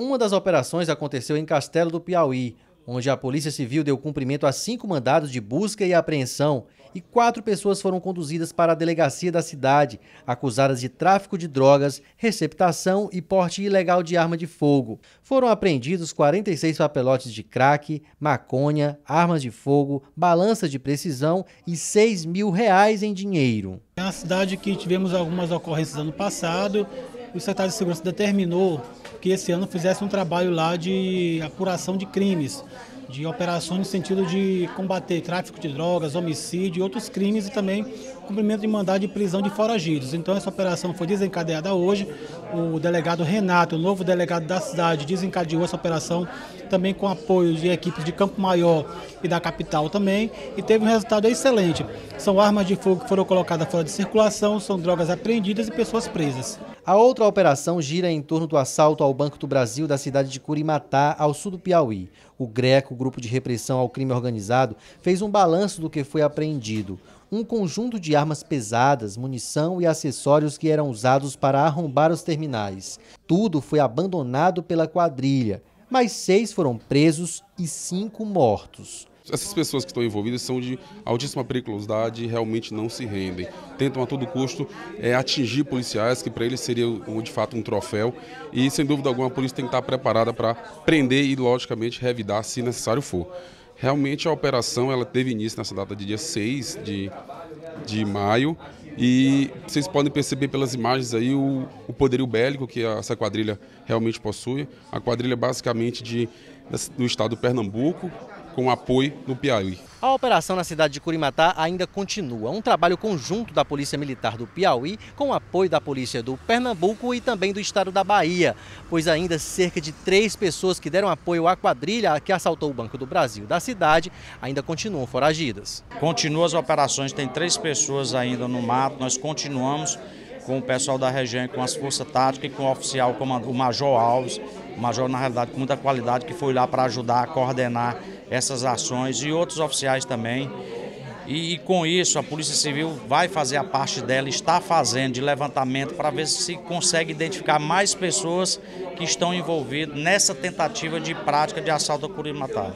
Uma das operações aconteceu em Castelo do Piauí, onde a Polícia Civil deu cumprimento a 5 mandados de busca e apreensão e 4 pessoas foram conduzidas para a delegacia da cidade, acusadas de tráfico de drogas, receptação e porte ilegal de arma de fogo. Foram apreendidos 46 papelotes de crack, maconha, armas de fogo, balança de precisão e R$ 6.000 em dinheiro. É uma cidade que tivemos algumas ocorrências ano passado. O secretário de Segurança determinou que esse ano fizesse um trabalho lá de apuração de crimes, de operações no sentido de combater tráfico de drogas, homicídio e outros crimes e também cumprimento de mandado de prisão de foragidos. Então essa operação foi desencadeada hoje, o delegado Renato, o novo delegado da cidade, desencadeou essa operação também com apoio de equipes de Campo Maior e da capital também e teve um resultado excelente. São armas de fogo que foram colocadas fora de circulação, são drogas apreendidas e pessoas presas. A outra operação gira em torno do assalto ao Banco do Brasil da cidade de Curimatá, ao sul do Piauí. O Greco, grupo de repressão ao crime organizado, fez um balanço do que foi apreendido. Um conjunto de armas pesadas, munição e acessórios que eram usados para arrombar os terminais. Tudo foi abandonado pela quadrilha, mas 6 foram presos e 5 mortos. Essas pessoas que estão envolvidas são de altíssima periculosidade e realmente não se rendem. Tentam a todo custo atingir policiais, que para eles seria de fato um troféu. E sem dúvida alguma a polícia tem que estar preparada para prender e logicamente revidar se necessário for. Realmente a operação ela teve início nessa data de dia 6 de maio. E vocês podem perceber pelas imagens aí o poderio bélico que essa quadrilha realmente possui. A quadrilha basicamente do estado do Pernambuco, com apoio no Piauí. A operação na cidade de Curimatá ainda continua. Um trabalho conjunto da Polícia Militar do Piauí com apoio da Polícia do Pernambuco e também do estado da Bahia, pois ainda cerca de 3 pessoas que deram apoio à quadrilha que assaltou o Banco do Brasil da cidade ainda continuam foragidas. Continuam as operações, tem 3 pessoas ainda no mato, nós continuamos com o pessoal da região, com as forças táticas e com o oficial, o major Alves, o major na realidade com muita qualidade que foi lá para ajudar a coordenar essas ações e outros oficiais também. E com isso a Polícia Civil vai fazer a parte dela, está fazendo de levantamento para ver se consegue identificar mais pessoas que estão envolvidas nessa tentativa de prática de assalto a Curimatá.